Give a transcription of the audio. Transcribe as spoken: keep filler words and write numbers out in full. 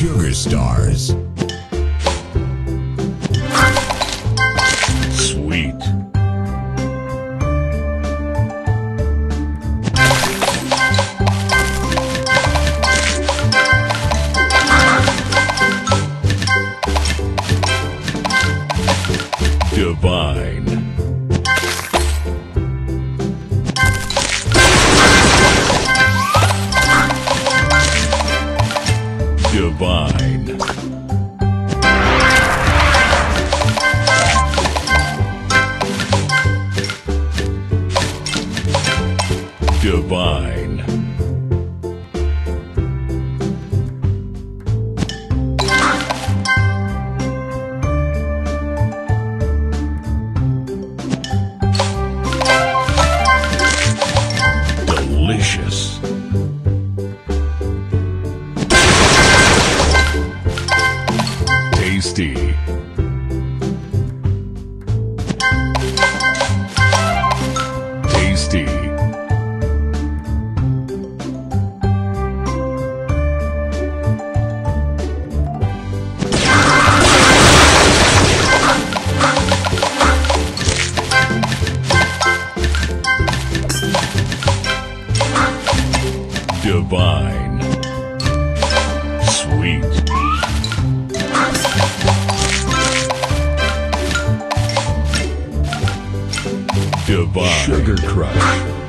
Sugar Stars. Sweet. Divine. Divine. Divine. Delicious. Tasty. Tasty. Divine. Sweet. Divine. Sugar Crush.